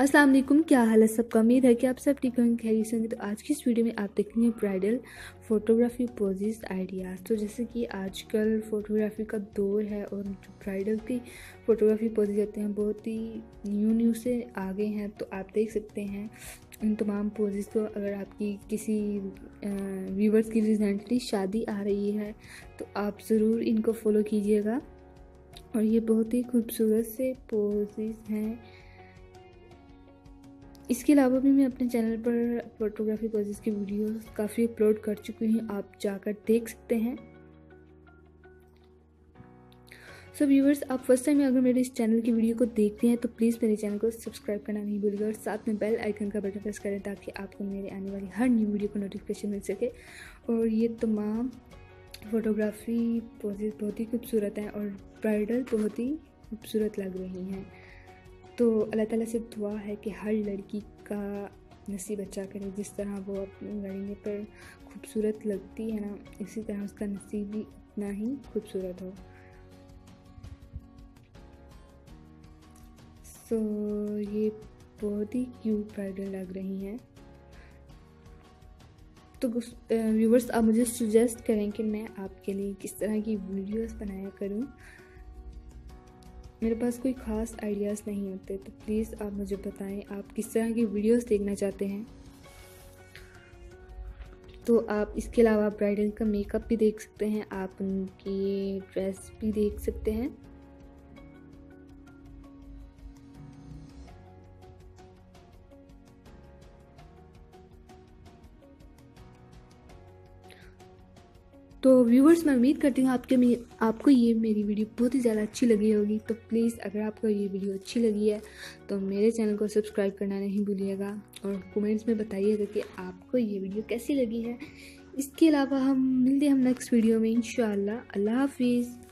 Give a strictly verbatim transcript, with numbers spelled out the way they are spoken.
अस्सलाम वालेकुम, क्या हाल है सबका। उम्मीद है कि आप सब ठीक होंगे, खैरियत होंगे। तो आज की इस वीडियो में आप देखेंगे ब्राइडल फ़ोटोग्राफी पोजेस आइडियाज़। तो जैसे कि आजकल फ़ोटोग्राफी का दौर है और जो ब्राइडल की फ़ोटोग्राफी पोजेस होते हैं बहुत ही न्यू न्यू से आ गए हैं। तो आप देख सकते हैं उन तमाम पोजेस को। अगर आपकी किसी व्यूवर्स की रिसेंटली शादी आ रही है तो आप ज़रूर इनको फॉलो कीजिएगा। और ये बहुत ही खूबसूरत से पोजेस हैं। इसके अलावा भी मैं अपने चैनल पर फोटोग्राफी पोजेस की वीडियोस काफ़ी अपलोड कर चुकी हूँ, आप जाकर देख सकते हैं। सो so, व्यूवर्स, आप फर्स्ट टाइम अगर मेरे इस चैनल की वीडियो को देखते हैं तो प्लीज़ मेरे चैनल को सब्सक्राइब करना नहीं भूलिएगा और साथ में बेल आइकन का बटन प्रेस करें ताकि आपको मेरे आने वाली हर न्यू वीडियो को नोटिफिकेशन मिल सके। और ये तमाम फ़ोटोग्राफी पोजेस बहुत ही खूबसूरत हैं और ब्राइडल बहुत ही खूबसूरत लग रही हैं। तो अल्लाह ताला से दुआ है कि हर लड़की का नसीब अच्छा करे। जिस तरह वो अपने लड़ने पर खूबसूरत लगती है ना, इसी तरह उसका नसीब भी इतना ही खूबसूरत हो। सो so, ये बहुत ही क्यूट ब्राइडल लग रही हैं। तो व्यूवर्स, आप मुझे सुजेस्ट करें कि मैं आपके लिए किस तरह की वीडियोस बनाया करूं। मेरे पास कोई ख़ास आइडियाज़ नहीं होते, तो प्लीज़ आप मुझे बताएं आप किस तरह की वीडियोस देखना चाहते हैं। तो आप इसके अलावा ब्राइडल का मेकअप भी देख सकते हैं, आप उनकी ड्रेस भी देख सकते हैं। तो व्यूवर्स, मैं उम्मीद करती हूँ आपके में आपको ये मेरी वीडियो बहुत ही ज़्यादा अच्छी लगी होगी। तो प्लीज़ अगर आपको ये वीडियो अच्छी लगी है तो मेरे चैनल को सब्सक्राइब करना नहीं भूलिएगा और कमेंट्स में बताइएगा कि आपको ये वीडियो कैसी लगी है। इसके अलावा हम मिलते हैं हम नेक्स्ट वीडियो में इंशाअल्लाह। अल्लाह हाफिज़।